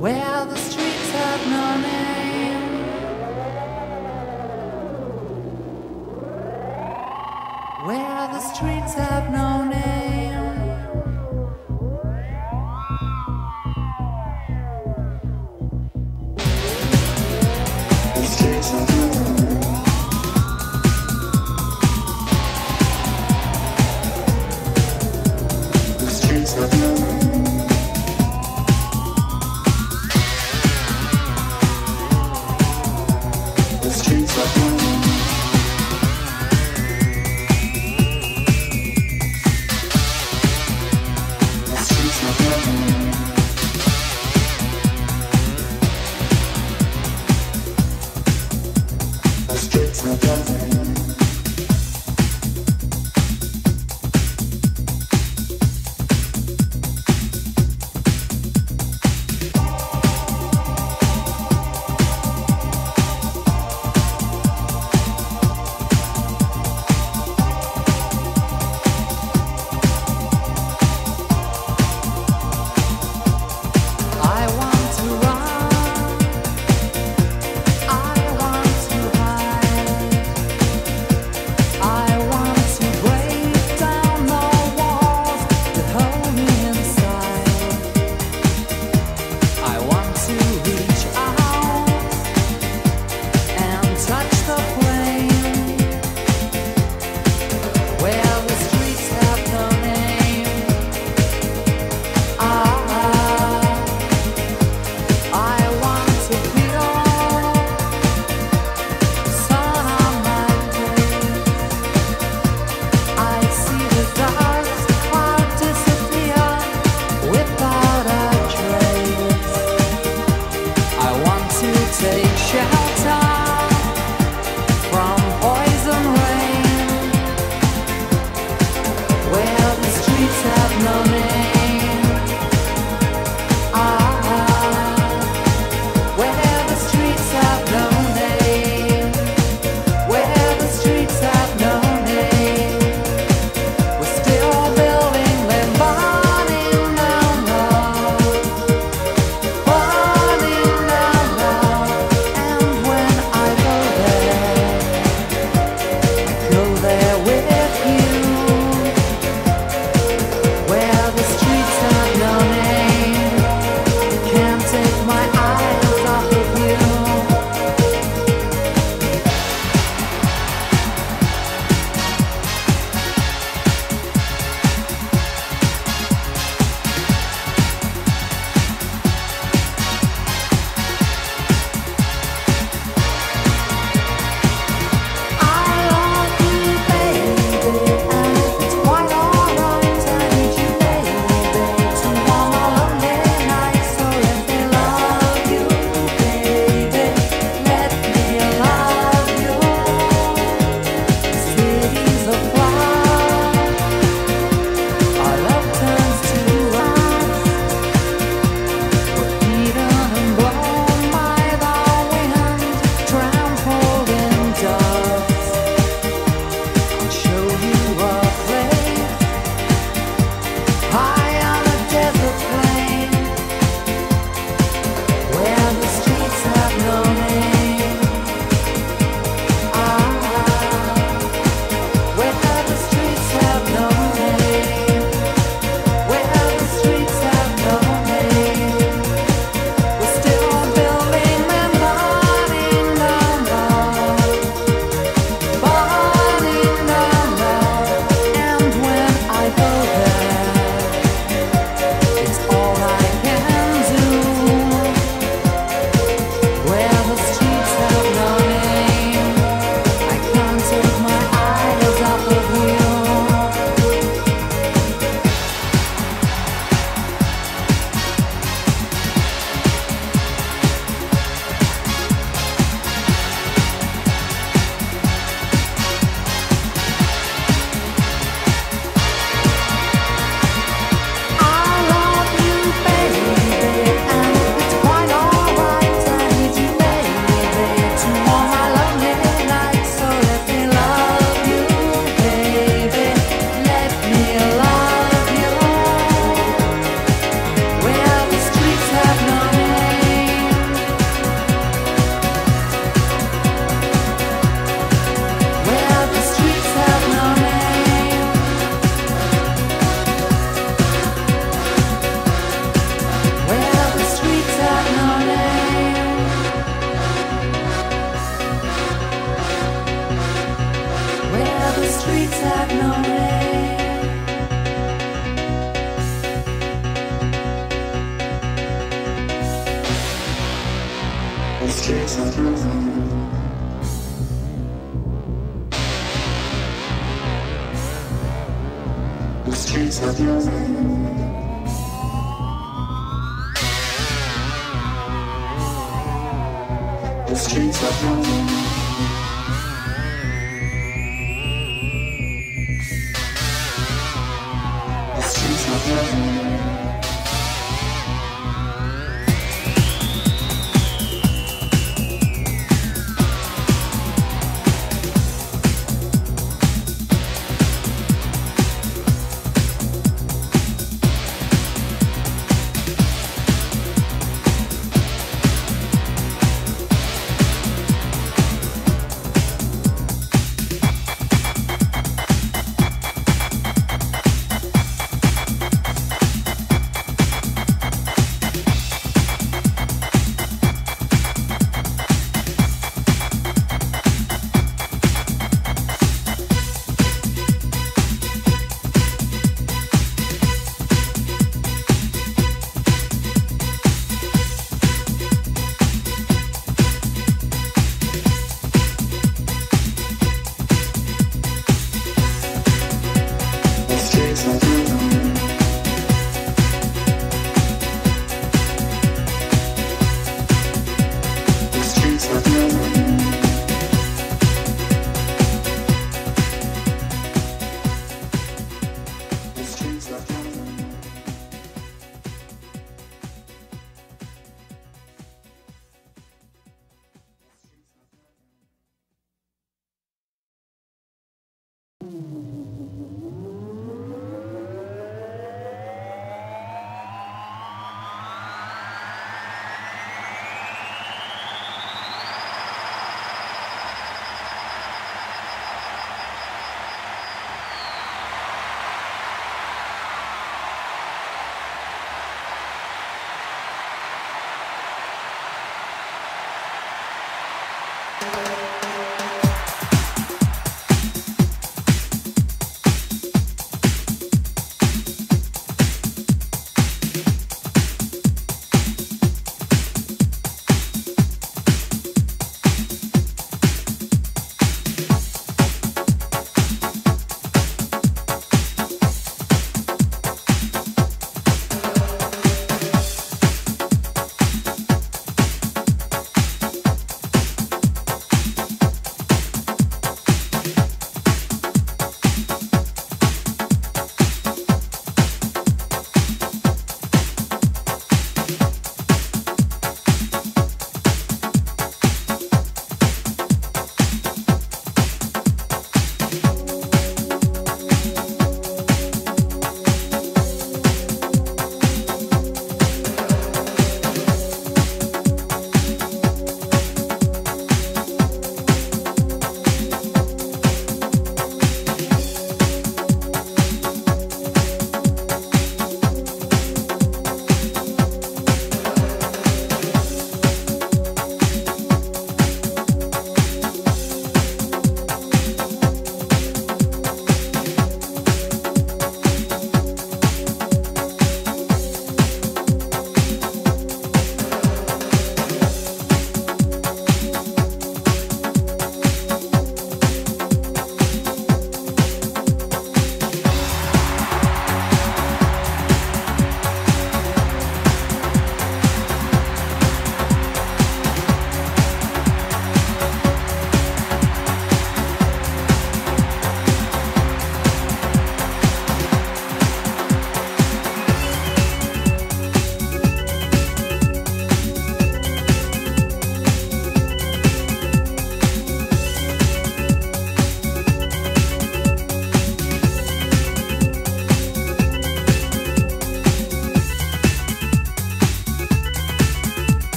where the streets have no name. Where the streets have no name. The streets have no name. The streets of your mind. The streets of your mind. The streets of your mind.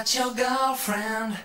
not your girlfriend.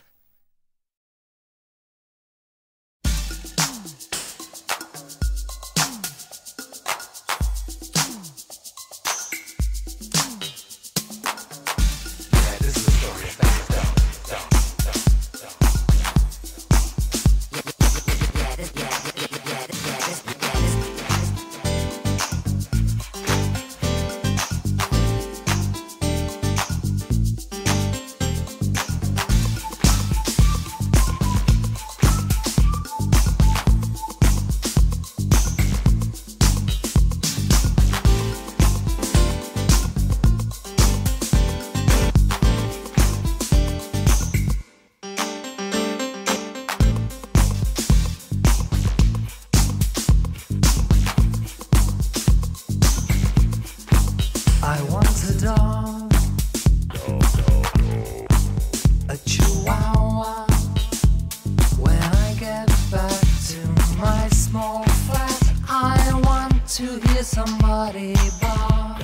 Somebody bar.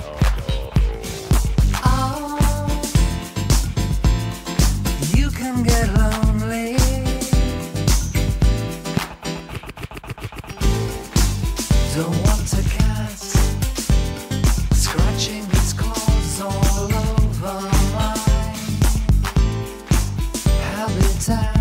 Oh, you can get lonely. Don't want a cat scratching its claws all over my habitat.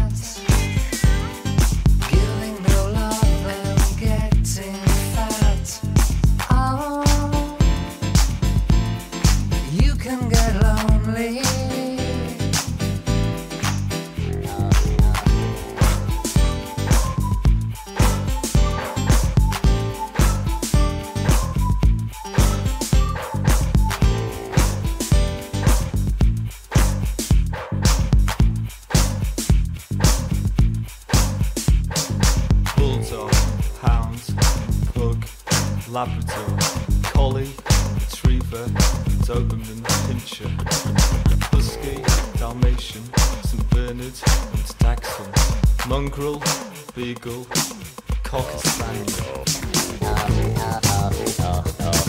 Labrador, collie, retriever, Doberman, pincher, husky, Dalmatian, St Bernard and Dachshund, mongrel, beagle, cocker spaniel.